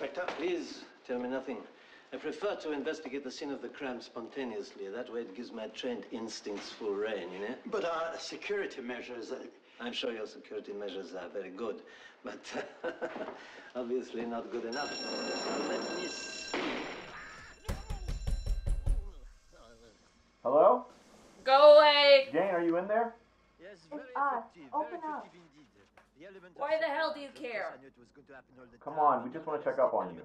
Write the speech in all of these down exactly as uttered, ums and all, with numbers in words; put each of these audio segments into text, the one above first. Inspector, please tell me nothing. I prefer to investigate the scene of the crime spontaneously. That way it gives my trained instincts full rein, you know? But our security measures... Are... I'm sure your security measures are very good, but obviously not good enough. Let me see. Hello? Go away! Jane, are you in there? Yes, very effective. Open up. Why the hell do you care? Come on, we just want to check up on you.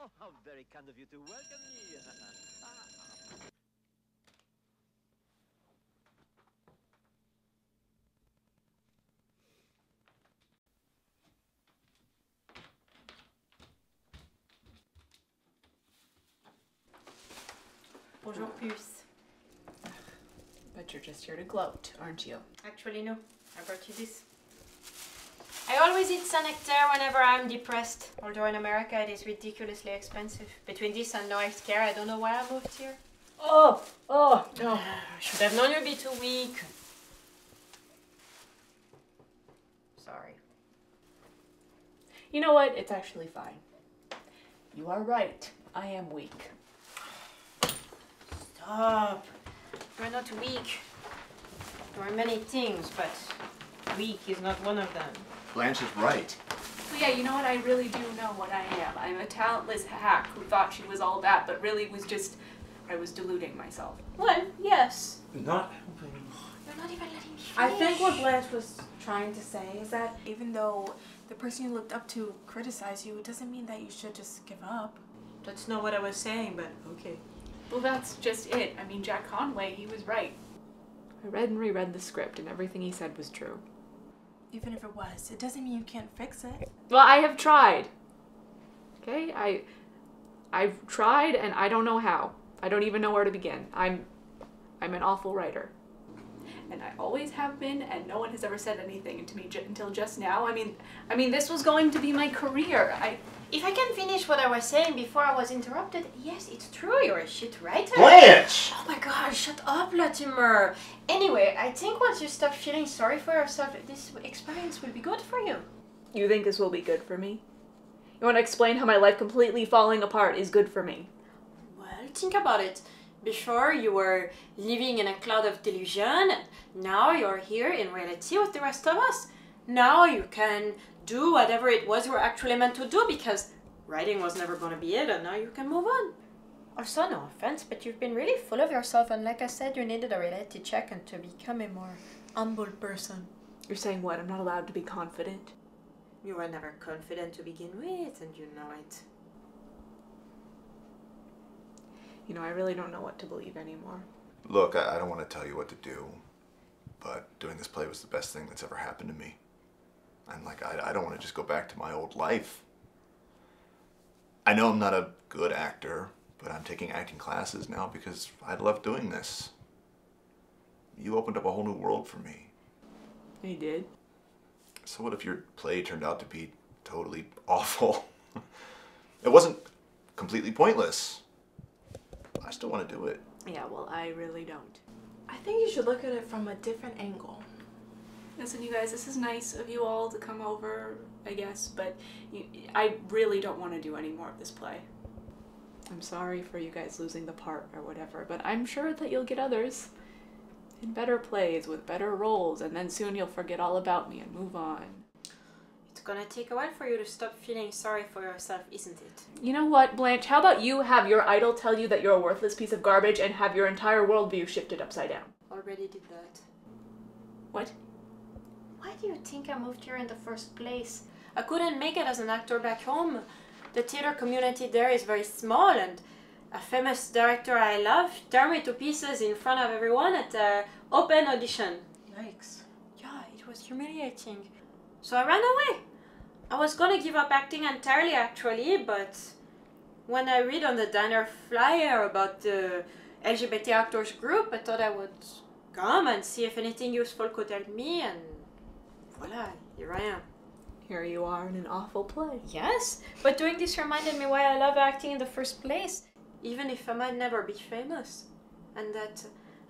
Oh, how very kind of you to welcome me. Bonjour, Puce. But you're just here to gloat, aren't you? Actually, no. I brought you this. I always eat Saint-Nectaire whenever I'm depressed. Although in America it is ridiculously expensive. Between this and no health care, I don't know why I moved here. Oh! Oh! No! I should have known you'd be too weak. Sorry. You know what? It's actually fine. You are right. I am weak. Stop! You're not weak. There are many things, but weak is not one of them. Blanche is right. So yeah, you know what? I really do know what I am. I'm a talentless hack who thought she was all that, but really was just... I was deluding myself. Well, yes. Not helping. You're not even letting me finish. I think what Blanche was trying to say is that even though the person you looked up to criticized you, it doesn't mean that you should just give up. That's not what I was saying, but okay. Well, that's just it. I mean, Jack Conway, he was right. I read and reread the script, and everything he said was true. Even if it was, it doesn't mean you can't fix it. Well, I have tried. Okay? I, I've tried, and I don't know how. I don't even know where to begin. I'm, I'm an awful writer. And I always have been, and no one has ever said anything to me j until just now. I mean, I mean, this was going to be my career. I... If I can finish what I was saying before I was interrupted, yes, it's true, you're a shit writer. Blanche! Oh my god, shut up, Latimer. Anyway, I think once you stop feeling sorry for yourself, this experience will be good for you. You think this will be good for me? You want to explain how my life completely falling apart is good for me? Well, think about it. Before, you were living in a cloud of delusion, and now you're here in reality with the rest of us. Now you can do whatever it was you were actually meant to do, because writing was never going to be it, and now you can move on. Also, no offense, but you've been really full of yourself, and like I said, you needed a reality check and to become a more humble person. You're saying what? I'm not allowed to be confident? You were never confident to begin with, and you know it. You know, I really don't know what to believe anymore. Look, I, I don't want to tell you what to do, but doing this play was the best thing that's ever happened to me. And like, I, I don't want to just go back to my old life. I know I'm not a good actor, but I'm taking acting classes now because I love doing this. You opened up a whole new world for me. You did? So what if your play turned out to be totally awful? It wasn't completely pointless. I still want to do it. Yeah, well, I really don't. I think you should look at it from a different angle. Listen, you guys, this is nice of you all to come over, I guess, but you, I really don't want to do any more of this play. I'm sorry for you guys losing the part or whatever, but I'm sure that you'll get others in better plays with better roles, and then soon you'll forget all about me and move on. It's gonna take a while for you to stop feeling sorry for yourself, isn't it? You know what, Blanche, how about you have your idol tell you that you're a worthless piece of garbage and have your entire worldview shifted upside down? Already did that. What? Why do you think I moved here in the first place? I couldn't make it as an actor back home. The theater community there is very small, and a famous director I love tore me to pieces in front of everyone at an open audition. Yikes. Yeah, it was humiliating. So I ran away. I was gonna give up acting entirely, actually, but when I read on the diner flyer about the L G B T actors group, I thought I would come and see if anything useful could help me, and voila, here I am. Here you are in an awful play. Yes, but doing this reminded me why I love acting in the first place. Even if I might never be famous, and that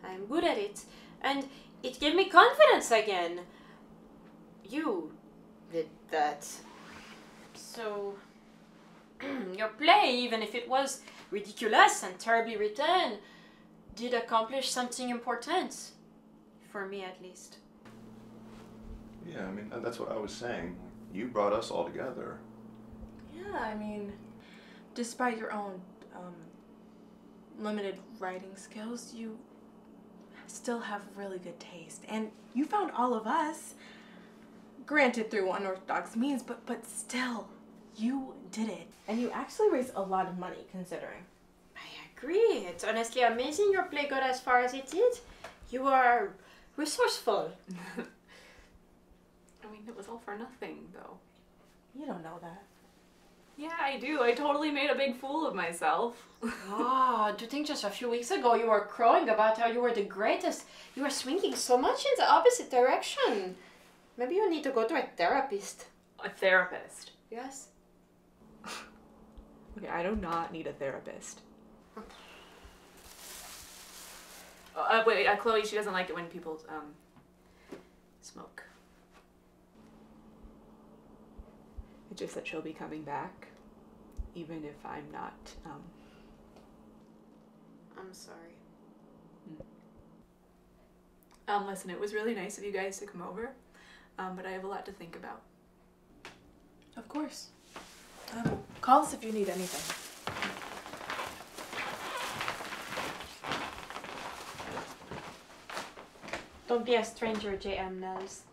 I'm good at it, and it gave me confidence again. You did that. So, your play, even if it was ridiculous and terribly written, did accomplish something important, for me at least. Yeah, I mean, that's what I was saying. You brought us all together. Yeah, I mean, despite your own um, limited writing skills, you still have really good taste. And you found all of us, granted through unorthodox means, but, but still, you did it. And you actually raised a lot of money, considering. I agree. It's honestly amazing your play got as far as it did. You are resourceful. I mean, it was all for nothing, though. You don't know that. Yeah, I do. I totally made a big fool of myself. Oh, do you think just a few weeks ago you were crowing about how you were the greatest? You were swinging so much in the opposite direction. Maybe you need to go to a therapist. A therapist? Yes. Okay, I do not need a therapist. Uh, wait, uh, Chloe, she doesn't like it when people, um, smoke. It's just that she'll be coming back, even if I'm not, um... I'm sorry. Mm. Um, listen, it was really nice of you guys to come over, um, but I have a lot to think about. Of course. Um, call us if you need anything. Don't be a stranger, J M Nells.